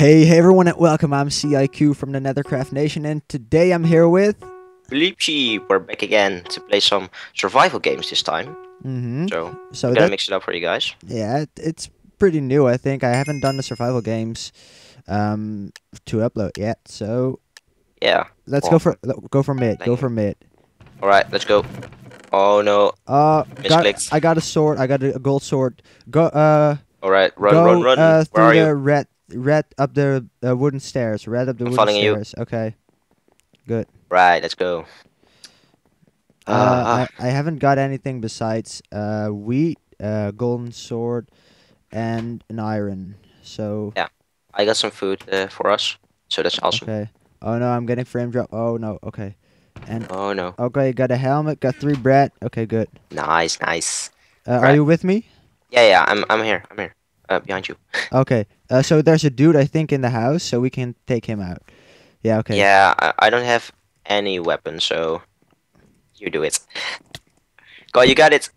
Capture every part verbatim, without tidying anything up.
Hey, hey everyone, and welcome. I'm C I Q from the Nethercraft Nation, and today I'm here with Bleep Sheep. We're back again to play some survival games this time. Mm-hmm. So, so I'm gonna that, mix it up for you guys. Yeah, it, it's pretty new, I think. I haven't done the survival games um, to upload yet, so yeah. Let's well, go for let, go for mid. Go you. for mid. All right, let's go. Oh no. Uh, got, I got a sword. I got a gold sword. Go. Uh. All right, run, go, run, run. Uh, Where are you? The red. Red up the uh, wooden stairs. Red up the I'm wooden stairs. You. Okay. Good. Right, let's go. Uh, uh, I, I haven't got anything besides uh, wheat, uh, golden sword, and an iron. So. Yeah, I got some food uh, for us, so that's awesome. Okay. Oh no, I'm getting frame drop. Oh no. Okay. And. Oh no. Okay, got a helmet. Got three bread. Okay, good. Nice, nice. Uh, are you with me? Yeah, yeah. I'm, I'm here. I'm here. Uh, behind you. Okay. Uh, so there's a dude, I think, in the house, so we can take him out. Yeah, okay. Yeah, I, I don't have any weapon, so you do it. Go, you got it.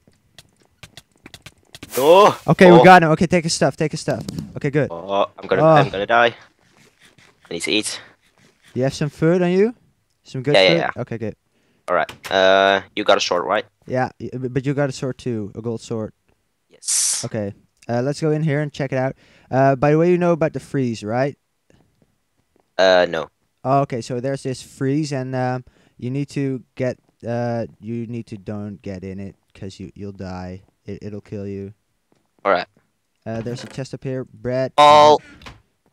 Oh. Okay, oh. We got him. Okay, take his stuff. Take his stuff. Okay, good. Oh, I'm gonna, oh. I'm gonna die. I need to eat. You have some food on you? Some good yeah, food? Yeah, yeah. Okay, good. All right. Uh, you got a sword, right? Yeah, but you got a sword too, a gold sword. Yes. Okay. Uh, let's go in here and check it out. Uh, by the way, you know about the freeze, right? Uh, no. Oh, okay, so there's this freeze, and um, you need to get. Uh, you need to don't get in it, cause you you'll die. It it'll kill you. All right. Uh, there's a chest up here, bread. Oh.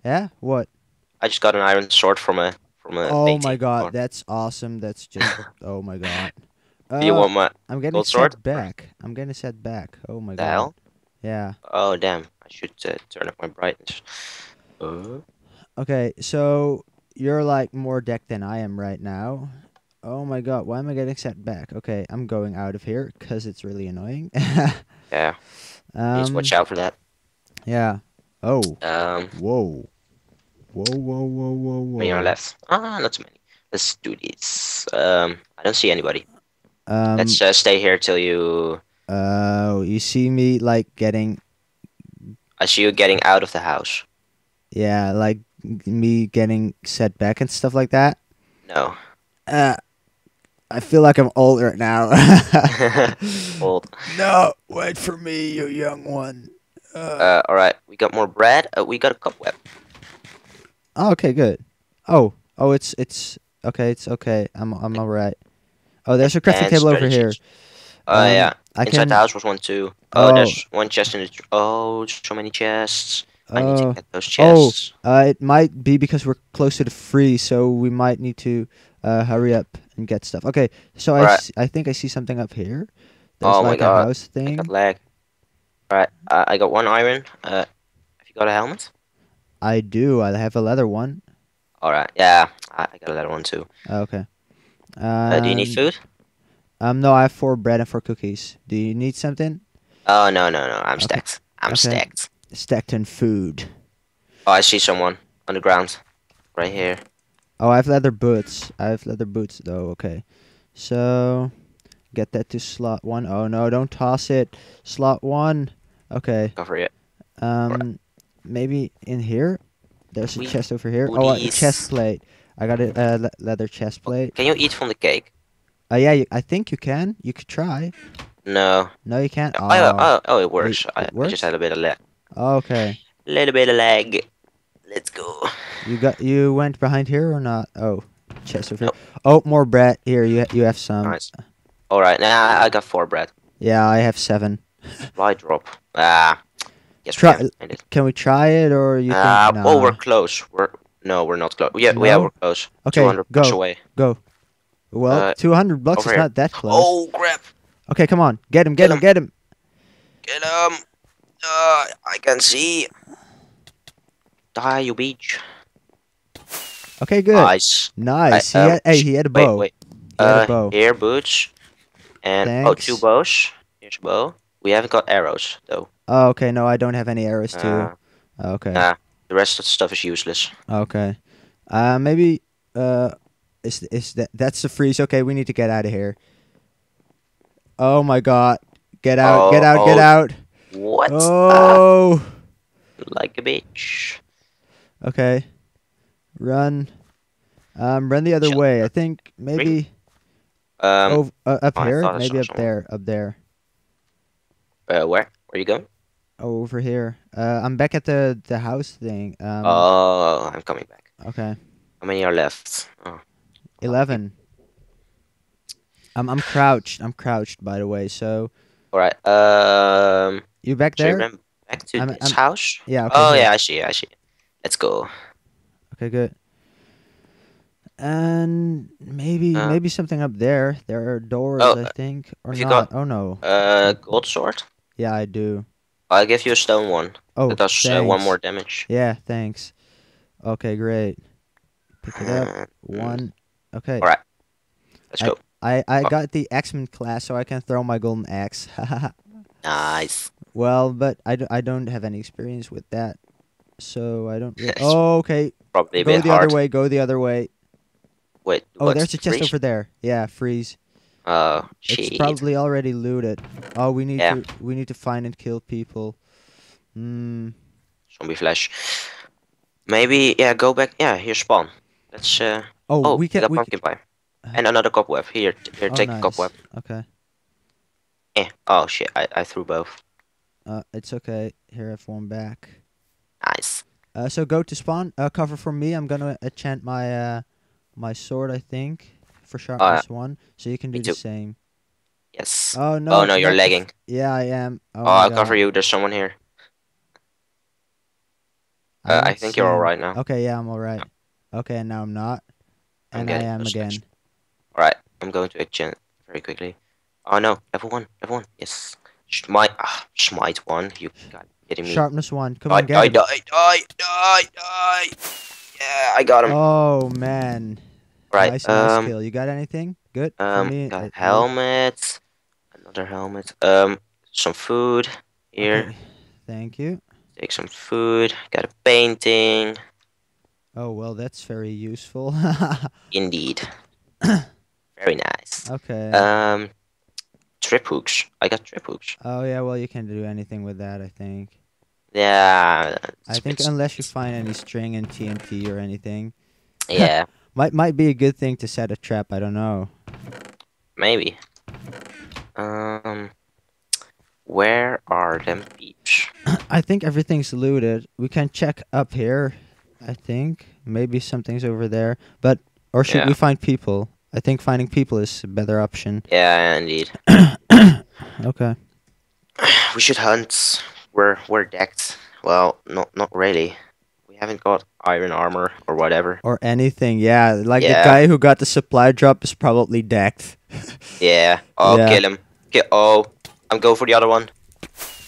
Yeah. What? I just got an iron sword from a from a. Oh my god, or... that's awesome! That's just. Oh my god. Uh, Do you want my? I'm getting gold set sword? back. I'm getting set back. Oh my the god. Hell? Yeah. Oh damn! I should uh, turn up my brightness. Uh. Okay, so you're like more decked than I am right now. Oh my god! Why am I getting set back? Okay, I'm going out of here because it's really annoying. Yeah. Um, Please watch out for that. Yeah. Oh. Um. Whoa. Whoa! Whoa! Whoa! Whoa! Whoa! On our left. Ah, not too many. Let's do this. Um, I don't see anybody. Um. Let's uh, stay here till you. Oh, uh, you see me like getting. I see you getting out of the house. Yeah, like me getting set back and stuff like that. No. Uh, I feel like I'm older now. Old. No, wait for me, you young one. Uh, uh all right, we got more bread. Uh, we got a cobweb. Oh, okay, good. Oh, oh, it's it's okay, it's okay. I'm I'm all right. Oh, there's a crafting table over here. Oh, uh, um, yeah. I Inside can... the house was one, too. Oh, oh, there's one chest in the... Tr oh, so many chests. Oh. I need to get those chests. Oh, uh, it might be because we're close to the freeze, so we might need to uh, hurry up and get stuff. Okay, so I, right. I think I see something up here. There's oh, like my God. a house thing. I got lag. All right, uh, I got one iron. Uh, have you got a helmet? I do. I have a leather one. All right, yeah. I, I got a leather one, too. Okay. Um, uh, do you need food? Um, no, I have four bread and four cookies. Do you need something? Oh, no, no, no. I'm okay. stacked. I'm okay. stacked. Stacked in food. Oh, I see someone on the ground. Right here. Oh, I have leather boots. I have leather boots, though. Okay. So, get that to slot one. Oh, no, don't toss it. Slot one. Okay. Go for it. Um, right. Maybe in here? There's a we chest over here. Booties. Oh, a chest plate. I got a uh, le leather chest plate. Can you eat from the cake? Oh uh, yeah, you, I think you can. You could try. No. No, you can't. Oh, oh, oh, oh it works. It, it works? I just had a bit of lag. Okay. A little bit of lag. Let's go. You got. You went behind here or not? Oh, chest over here. Oh, more bread here. You you have some. Nice. All right. Now nah, I got four bread. Yeah, I have seven. Why drop? Ah. Yes. Try. We can. can we try it or you? Ah. Uh, nah. Oh, we're close. We're no, we're not close. Yeah, no? yeah, we're close. Okay. Go. Away. Go. Well, uh, two hundred blocks is here. Not that close. Oh, crap. Okay, come on. Get him, get, get him, him, get him. Get him. Uh, I can see. Die, you beach. Okay, good. Nice. Nice. I, he um, had, hey, he had a bow. Wait, wait. He uh, had a bow. Here, boots. And, Thanks. oh, two bows. Here's a bow. We haven't got arrows, though. Oh, okay. No, I don't have any arrows, too. Uh, okay. Nah, the rest of the stuff is useless. Okay. Uh, maybe, uh... Is is that that's the freeze? Okay, we need to get out of here. Oh my god! Get out! Oh, get out! Oh. Get out! What? Oh! Like a bitch. Okay. Run. Um, run the other Shut way. Up. I think maybe um, over, uh, up oh, here. Maybe up somewhere. there. Up there. Uh, where? Where you going? Over here. Uh, I'm back at the, the house thing. Um, oh, I'm coming back. Okay. How many are left? Oh. Eleven. I'm I'm crouched. I'm crouched, by the way. So. All right. Um. You back there? Back to I'm, this I'm, house. Yeah. Okay, oh here. yeah, I see. I see. Let's go. Okay, good. And maybe uh, maybe something up there. There are doors, oh, I think, or you not. Got, oh no. Uh, gold sword. Yeah, I do. I'll give you a stone one. Oh, that does uh, one more damage. Yeah, thanks. Okay, great. Pick it up. One. Okay. All right. Let's I, go. I, I oh. got the X-Men class, so I can throw my golden axe. Nice. Well, but I, d I don't have any experience with that, so I don't. Really oh, okay. Probably a go bit the hard. other way. Go the other way. Wait. Oh, what? There's a chest freeze? over there. Yeah, freeze. Oh, shit. It's probably already looted. Oh, we need yeah. to we need to find and kill people. Hmm. Zombie flesh. Maybe yeah. Go back. Yeah, here spawn. Let's uh. Oh, oh we can. We pumpkin can... pie. And another cobweb. Here, here, oh, take nice. the cobweb. Okay. Eh. Oh shit! I, I threw both. Uh, it's okay. Here, I've one back. Nice. Uh, so go to spawn. Uh, cover for me. I'm gonna enchant my uh, my sword. I think for sharpness uh, one. So you can do the too. same. Yes. Oh no! Oh no! You're lagging. Yeah, I am. Oh, oh I'll God. cover you. There's someone here. I, uh, I think you're all right now. Okay. Yeah, I'm all right. No. Okay, and now I'm not. And I'm I am again. Switch. Alright, I'm going to enchant very quickly. Oh no, level one, level one, yes. Smite, ah, smite one, you got kidding me. Sharpness one, come on, die, die, die, die, die. Yeah, I got him. Oh man. Right, nice, um, nice kill. You got anything? Good? Um, me, got I, helmet, I... another helmet, um, some food here. Okay. Thank you. Take some food, got a painting. Oh, well, that's very useful. Indeed. Very nice. Okay. Um, trip hooks. I got trip hooks. Oh yeah, well you can't do anything with that, I think. Yeah. I think unless you find any string and T N T or anything. Yeah. might might be a good thing to set a trap. I don't know. Maybe. Um, where are them peeps? I think everything's looted. We can check up here. I think maybe something's over there, but. Or should yeah. we find people? I think finding people is a better option. Yeah, indeed. Okay. We should hunt. We're we're decked. Well, not not really. We haven't got iron armor or whatever. Or anything. Yeah, like yeah. the guy who got the supply drop is probably decked. yeah. Oh, yeah. Kill him. Kill. Oh, I'm going for the other one.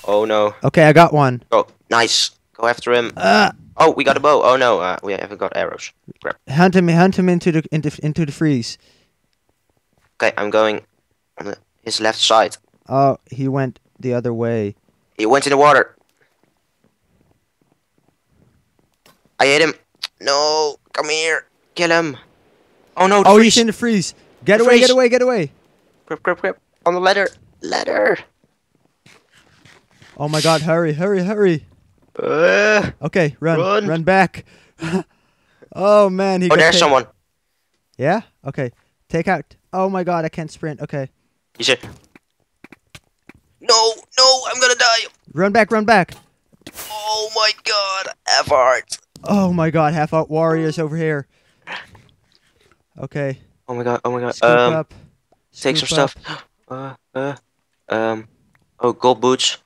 Oh no. Okay, I got one. Oh, nice. Go after him. Ah. Oh, we got a bow. Oh no, uh, we haven't got arrows. Grab. Hunt him! Hunt him into the into, into the freeze. Okay, I'm going on the, his left side. Oh, he went the other way. He went in the water. I hit him. No, come here, kill him. Oh no! Oh, freeze. He's in the freeze. Get the away! Freeze. Get away! Get away! Grip! Grip! Grip! On the ladder! Ladder! Oh my God! Hurry! Hurry! Hurry! Uh, okay, run, run, run back. Oh man, he. Oh, there's someone. Yeah. Okay, take out. Oh my God, I can't sprint. Okay. You should. No, no, I'm gonna die. Run back, run back. Oh my God, half heart. Oh my God, half heart warriors over here. Okay. Oh my God, oh my God. Scoop um, up. Take Scoop some up. stuff. Uh, uh, um. Oh, gold boots.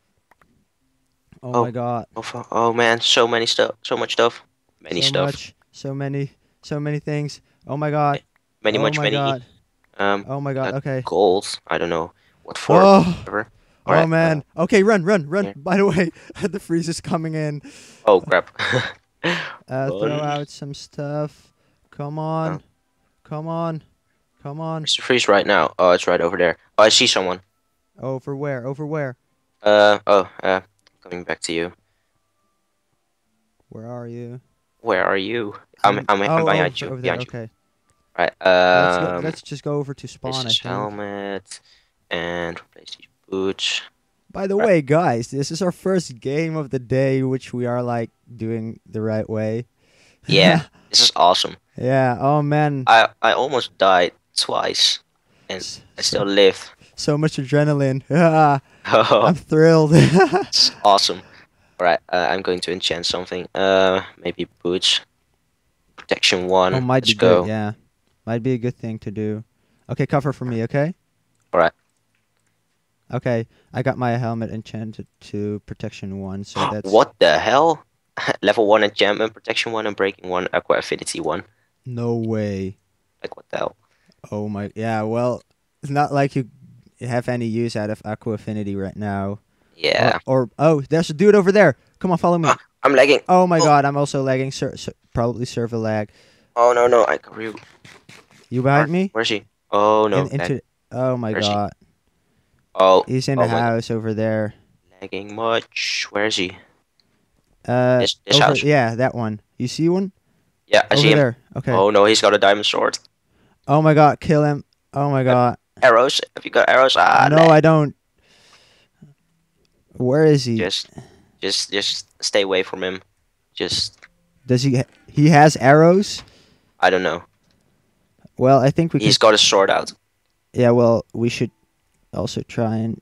Oh, oh my God! Oh, oh man, so many stuff, so much stuff, many so stuff, much, so many, so many things. Oh my God! Many, oh much, my many. God. Um. Oh my God! Uh, okay. Goals. I don't know what for. Oh, whatever. oh right. man. Uh, okay, run, run, run! Yeah. By the way, the freeze is coming in. Oh crap! uh, throw out some stuff. Come on, oh. come on, come on. It's the freeze right now. Oh, it's right over there. Oh, I see someone. Over where? Over where? Uh oh. Uh. Coming back to you. Where are you? Where are you? I'm I'm, I'm oh, behind oh, you. Over behind there, you. Okay. Right. Um, let's, go, let's just go over to spawn. This I helmet and replace these boots. By the right. way, guys, this is our first game of the day, which we are like doing the right way. Yeah, this is awesome. Yeah, oh man. I, I almost died twice, and so, I still live. So much adrenaline. I'm thrilled. It's awesome. Alright, uh, I'm going to enchant something. Uh, maybe boots. Protection one. Oh, might Let's be go. Good, yeah. Might be a good thing to do. Okay, cover for me, okay? Alright. Okay, I got my helmet enchanted to protection one, so that's... What the hell? Level one enchantment, protection one, and breaking one, aqua affinity one. No way. Like, what the hell? Oh my... Yeah, well, it's not like you have any use out of aqua affinity right now. Yeah. Or, or oh, there's a dude over there. Come on, follow me. Ah, I'm lagging. Oh my oh. god, I'm also lagging. Sur sur probably server lag. Oh no no, I got you. You behind Where, me? Where's she? Oh no. In, into, oh my Where's god. She? Oh. He's in oh the house god. over there. Lagging much. Where is he? Uh. This, this over, house. Yeah, that one. You see one? Yeah, I over see him. There. Okay. Oh no, he's got a diamond sword. Oh my god, kill him! Oh my god. Uh, arrows? Have you got arrows? Ah, no, lag. I don't. Where is he? Just, just, just stay away from him. Just. Does he? Ha he has arrows. I don't know. Well, I think we. He's got a sword out. Yeah. Well, we should also try and.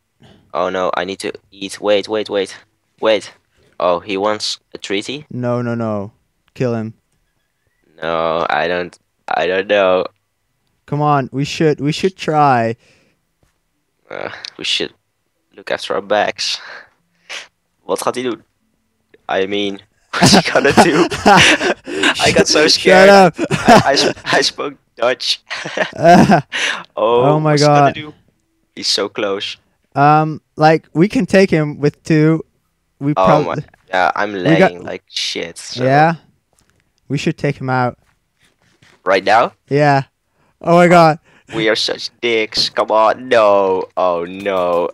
Oh no! I need to eat. Wait! Wait! Wait! Wait! Oh, he wants a treaty. No! No! No! Kill him. No, I don't. I don't know. Come on! We should. We should try. Uh, we should. Look after our backs. What gaat hij doen? I mean, what's he gonna do? I got so scared. Shut up. I, I, sp I spoke Dutch. uh, oh, oh my what's god. He gonna do? He's so close. Um, like, we can take him with two. We probably. Oh my. Yeah, I'm lagging like shit. So. Yeah. We should take him out. Right now? Yeah. Oh my god. We are such dicks. Come on. No. Oh no.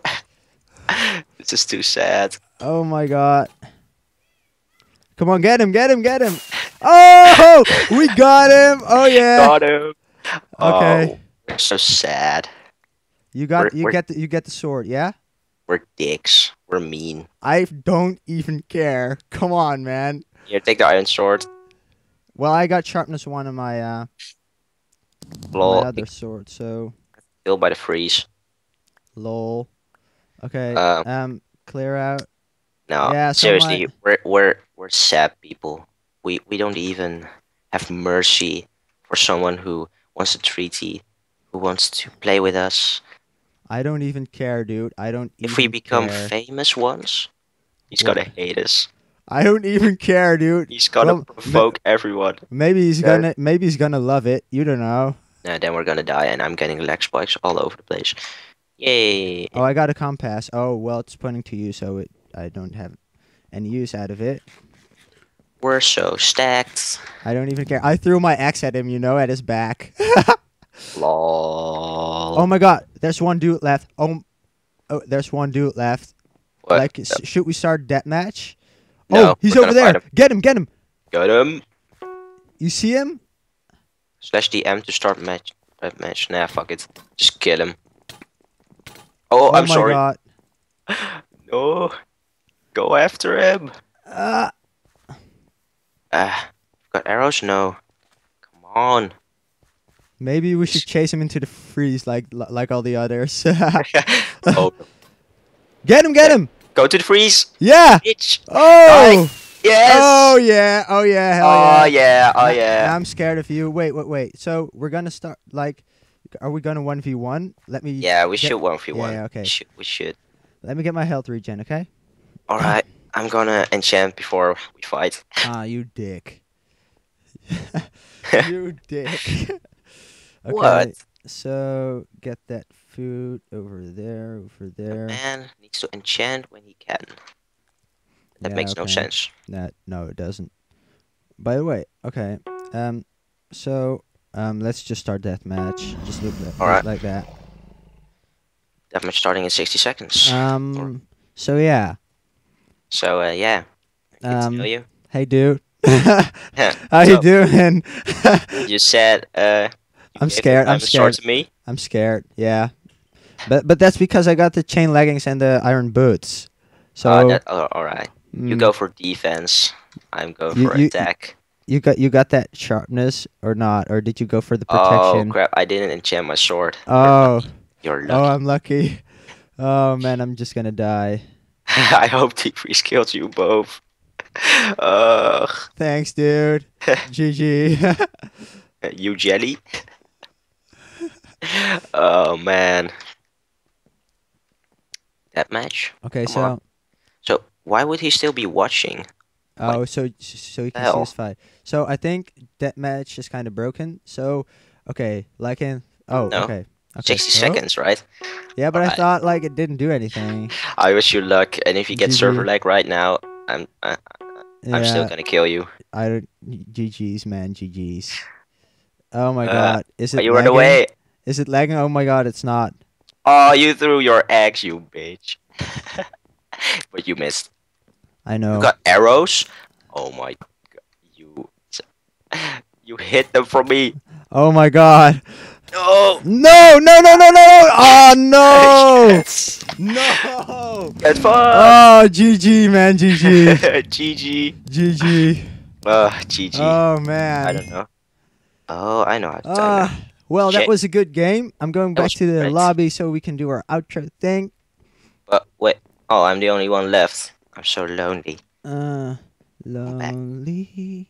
This is too sad. Oh my god. Come on, get him, get him, get him. Oh, we got him. Oh yeah. Got him. Okay. Oh, so sad. You got we're, you we're, get the, you get the sword, yeah? We're dicks. We're mean. I don't even care. Come on, man. Here, take the iron sword. Well, I got sharpness one of my uh Lol. my other sword, so killed by the freeze. Lol. Okay. Um, um. Clear out. No. Yeah, seriously, someone... we're we're we're sad people. We we don't even have mercy for someone who wants a treaty, who wants to play with us. I don't even care, dude. I don't. If even we become care. famous once, he's what? gonna hate us. I don't even care, dude. He's gonna well, provoke everyone. Maybe he's yeah. gonna. Maybe he's gonna love it. You don't know. No, then we're gonna die, and I'm getting lag spikes all over the place. Yay! Oh, I got a compass. Oh, well, it's pointing to you, so it I don't have any use out of it. We're so stacked. I don't even care. I threw my axe at him, you know, at his back. Lol. Oh my god, there's one dude left. Oh, oh there's one dude left. What? Like, no. Should we start deathmatch? No, oh, he's over there. Him. Get him, get him. Get him. You see him? Slash D M to start match. match. Nah, fuck it. Just kill him. Oh, oh, I'm my sorry. God. No, go after him. Ah, uh, uh, got arrows? No, come on. Maybe we should chase him into the freeze, like like all the others. Oh, get him! Get him! Go to the freeze. Yeah. Itch. Oh. Dying. Yes. Oh yeah. Oh yeah. Hell oh yeah. yeah. Oh yeah. I'm scared of you. Wait, wait, wait. So we're gonna start like. Are we gonna one v one? Let me. Yeah, we get... should one v one. Yeah, okay. We should, we should. Let me get my health regen, okay? All right, I'm gonna enchant before we fight. Ah, you dick! You dick! Okay, what? So get that food over there, over there. The man needs to enchant when he can. That yeah, makes okay. no sense. That no, it doesn't. By the way, okay. Um, so. Um, let's just start deathmatch. Just look that, right. like that. Deathmatch starting in sixty seconds. Um. Or... So yeah. So uh, yeah. Um. Tell you. Hey, dude. How so, you doing? You said. Uh, you I'm scared. I'm scared. To me. I'm scared. Yeah. But but that's because I got the chain leggings and the iron boots. So. Uh, that, oh, all right. Mm. You go for defense. I'm going you, for you, attack. You got you got that sharpness or not, or did you go for the protection? Oh crap! I didn't enchant my sword. Oh, you're lucky. You're lucky. Oh, I'm lucky. Oh man, I'm just gonna die. I hope he freeze killed you both. Uh, Thanks, dude. G G. You jelly. Oh man, that match. Okay, Come so on. so why would he still be watching? Oh, what? so so you can Hell. see this fight. So I think that match is kind of broken. So, okay, like in oh, no. okay, okay, sixty so? seconds, right? Yeah, but All I right. thought like it didn't do anything. I wish you luck, and if you get G G. server lag right now, I'm I, I'm yeah, still gonna kill you. I don't. G Gs, man, G Gs. Oh my uh, god, is it? You lagging? Run away. Is it lagging? Oh my god, it's not. Oh, you threw your eggs, you bitch. But you missed. I know. You got arrows? Oh my god. You you hit them from me. Oh my god. No. No, no, no, no, no. Oh, no. Yes. No. That's fun. Oh, G G, man. G G. G G. G G. Uh, G G. Oh, man. I don't know. Oh, I know. Uh, well, Shit. that was a good game. I'm going back to the great. lobby so we can do our outro thing. But wait. Oh, I'm the only one left. I'm so lonely. Uh, lonely.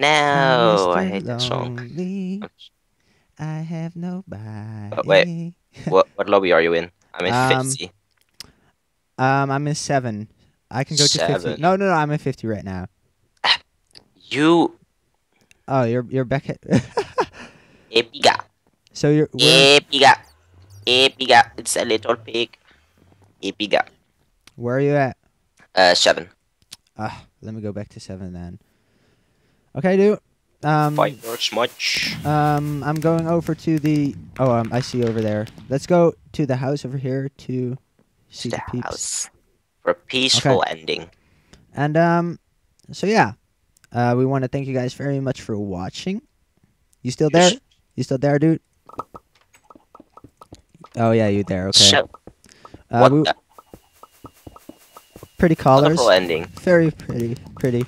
No, I hate that song. I have nobody. But wait, what what lobby are you in? I'm in um, fifty. Um, I'm in seven. I can go seven. to fifty. No, no, no, I'm in fifty right now. You. Oh, you're you're back at. Epiga. So you're. Epiga. Epiga. It's a little pig. Epiga. Where are you at? Uh, seven. Ah, uh, let me go back to seven then. Okay, dude. Um, Five words much. Um, I'm going over to the. Oh, um, I see over there. Let's go to the house over here to see the, the peeps. House for a peaceful okay. ending. And um, so yeah, uh, we want to thank you guys very much for watching. You still there? You still there, dude? Oh yeah, you there? Okay. So, uh, what we... the Pretty colors. Wonderful ending. Very pretty, pretty.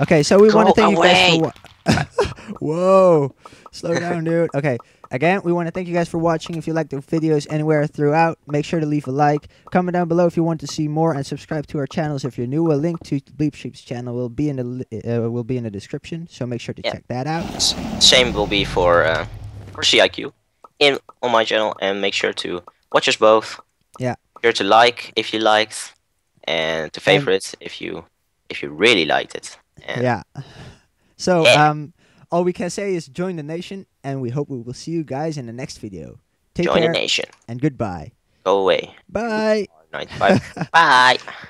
Okay, so we Go want to thank away. you guys for watching. Whoa, slow down, dude. Okay, again, we want to thank you guys for watching. If you like the videos anywhere throughout, make sure to leave a like. Comment down below if you want to see more, and subscribe to our channels if you're new. A link to Bleep Sheep's channel will be in the uh, will be in the description, so make sure to yeah. check that out. Same will be for uh, for C I Q in on my channel, and make sure to watch us both. Yeah. Make sure to like if you liked. And to favorites if you if you really liked it. And yeah. So yeah. um, all we can say is join the nation, and we hope we will see you guys in the next video. Take join care the nation and goodbye. Go away. Bye. Bye. Bye.